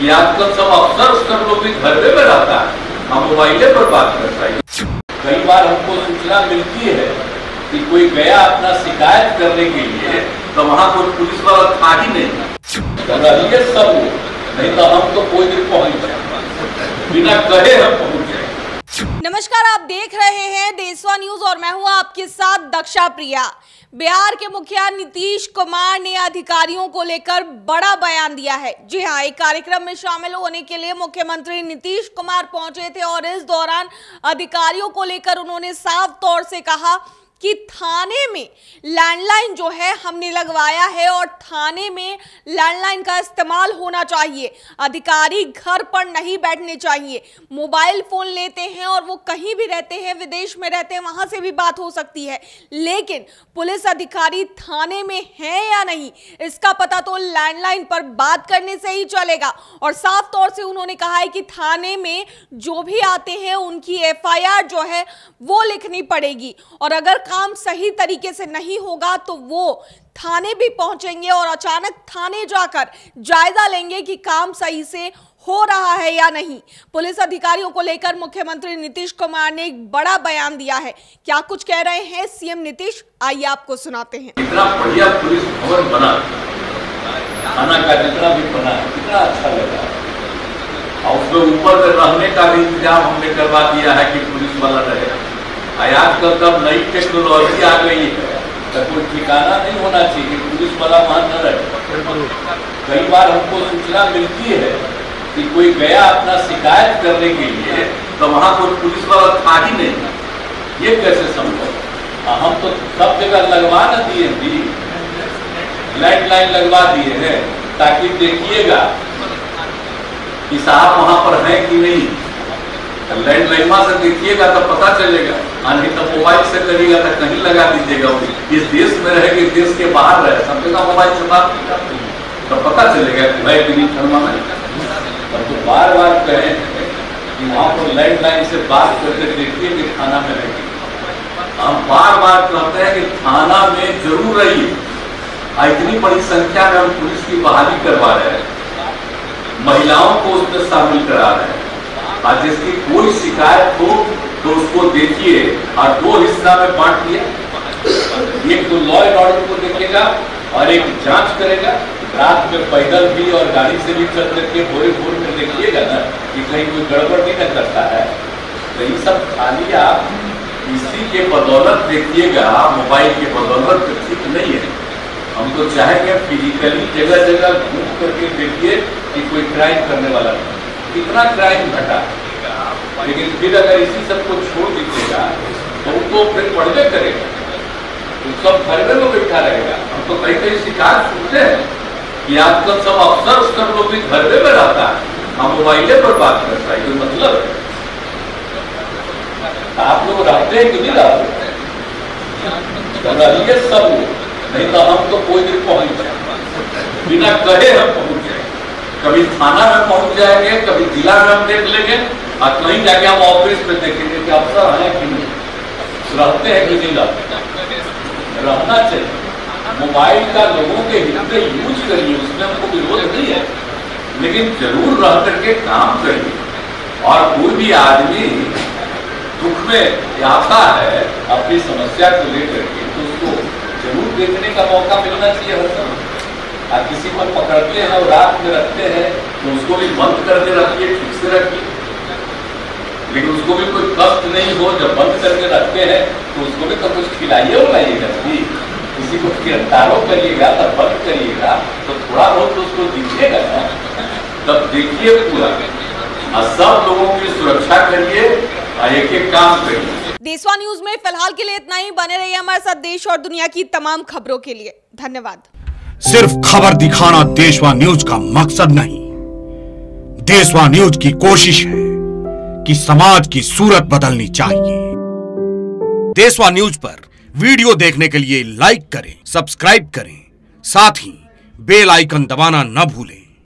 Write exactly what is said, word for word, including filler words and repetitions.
कि आजकल सब अफसर उसका लोग भी घर में रहता है, हम मोबाइले पर बात करता है। कई बार हमको सूचना मिलती है कि कोई गया अपना शिकायत करने के लिए तो वहाँ कोई पुलिस वाला था ही नहीं, रहिए सब वो, नहीं तो हम तो कोई दिन पहुँच जाए, बिना कहे हम पहुँच जाए। नमस्कार, आप देख रहे हैं देशवा न्यूज और मैं हूँ आपके साथ दक्षा प्रिया। बिहार के मुखिया नीतीश कुमार ने अधिकारियों को लेकर बड़ा बयान दिया है। जी हाँ, एक कार्यक्रम में शामिल होने के लिए मुख्यमंत्री नीतीश कुमार पहुंचे थे और इस दौरान अधिकारियों को लेकर उन्होंने साफ तौर से कहा कि थाने में लैंडलाइन जो है हमने लगवाया है और थाने में लैंडलाइन का इस्तेमाल होना चाहिए। अधिकारी घर पर नहीं बैठने चाहिए, मोबाइल फ़ोन लेते हैं और वो कहीं भी रहते हैं, विदेश में रहते हैं, वहाँ से भी बात हो सकती है, लेकिन पुलिस अधिकारी थाने में हैं या नहीं इसका पता तो लैंडलाइन पर बात करने से ही चलेगा। और साफ तौर से उन्होंने कहा है कि थाने में जो भी आते हैं उनकी एफ आई आर जो है वो लिखनी पड़ेगी और अगर काम सही तरीके से नहीं होगा तो वो थाने भी पहुंचेंगे और अचानक थाने जाकर जायजा लेंगे कि काम सही से हो रहा है या नहीं। पुलिस अधिकारियों को लेकर मुख्यमंत्री नीतीश कुमार ने एक बड़ा बयान दिया है। क्या कुछ कह रहे हैं सीएम नीतीश, आइए आपको सुनाते हैं। इतना बढ़िया पुलिस भवन बना, थाना का जितना भी बना, कितना अच्छा लगा, और उसमें ऊपर से रहने का भी इंतजाम हमने करवा दिया है कि पुलिस वाला रहेगा। आजकल तब नई टेक्नोलॉजी आ गई है तो कोई ठिकाना नहीं होना चाहिए, पुलिस वाला वहाँ न रहे। कई बार हमको सूचना मिलती है कि कोई गया अपना शिकायत करने के लिए तो वहाँ कोई पुलिस वाला था ही नहीं, ये कैसे संभव? हम तो सब जगह लगवा न दिए थी, लैंडलाइन लगवा दिए हैं ताकि देखिएगा कि साहब वहाँ पर हैं कि नहीं। लैंडलाइन से देखिएगा तो पता चलेगा, नहीं तो मोबाइल से करिएगा तो कहीं लगा दीजिएगा। इस देश में रहे कि देश के बाहर रहे, सब जगह मोबाइल से बात तो पता चलेगा कि भाई बिनी शर्मा में तो बार बार कहें कि वहाँ पर लैंडलाइन से बात करके देखिए कि थाना में रहिए। हम बार बार कहते हैं कि थाना में जरूर रहिए। इतनी बड़ी संख्या में हम पुलिस की बहाली करवा रहे हैं, महिलाओं को उसमें शामिल करा रहे हैं। आज जिसकी कोई शिकायत हो तो उसको देखिए और दो हिस्सा में बांट दिया, एक तो लॉ एंड ऑर्डर को देखेगा और एक जांच करेगा। रात में पैदल भी और गाड़ी से भी चल करके भोरे भोर में देखिएगा ना कि कहीं कोई गड़बड़ नहीं कर करता है। तो ये सब खाली आप इसी के बदौलत देखिएगा, मोबाइल के बदौलत ठीक नहीं है। हम तो चाहेंगे फिजिकली जगह जगह घूम करके देखिए कि कोई क्राइम करने वाला कितना क्राइम घटा, लेकिन फिर अगर इसी सब को छोड़ दीजिएगा तो उनको फिर पढ़ने करेगा, तो सब घर में बैठा रहेगा। हम तो कहीं कहीं शिकायत सुनते हैं कि आजकल सब अफसर उसका लोग भी घर में रहता है, हम मोबाइले पर बात करता है, ये मतलब है। आप लोग रहते हैं कि नहीं रहते, रहिए सब लोग, नहीं तो हम तो कोई दिन पहुंच जाए, बिना कहे हम पहुंच जाए। कभी थाना में पहुंच जाएंगे, कभी जिला में हम देख लेंगे और कहीं जाके हम ऑफिस में देखेंगे कि अफसर हैं कि नहीं, रहते हैं कि नहीं रहते। रहना चाहिए, मोबाइल का लोगों के हित में यूज करिए, उसमें हमको विरोध नहीं है, लेकिन जरूर रह करके काम करिए। और कोई भी आदमी दुख में आता है अपनी समस्या को लेकर के तो उसको जरूर देखने का मौका मिलना चाहिए हर समय। आप किसी को पकड़ते हैं और रात में रखते हैं तो उसको भी बंद करके रखिए, ठीक से रखिए, लेकिन उसको भी कोई कष्ट नहीं हो। जब बंद करके रखते हैं तो उसको भी तो कुछ खिलाइए उलाइएगा, किसी को गिरफ्तारों करिएगा तब बंद करिएगा, तो थोड़ा बहुत तो उसको दीजिएगा ना, तब देखिए पूरा। और सब लोगों की सुरक्षा करिए और एक एक काम करिए। देशवा न्यूज में फिलहाल के लिए इतना ही, बने रहिए हमारे साथ देश और दुनिया की तमाम खबरों के लिए। धन्यवाद। सिर्फ खबर दिखाना देशवा न्यूज का मकसद नहीं, देशवा न्यूज की कोशिश है कि समाज की सूरत बदलनी चाहिए। देशवा न्यूज पर वीडियो देखने के लिए लाइक करें, सब्सक्राइब करें, साथ ही बेल आइकन दबाना न भूलें।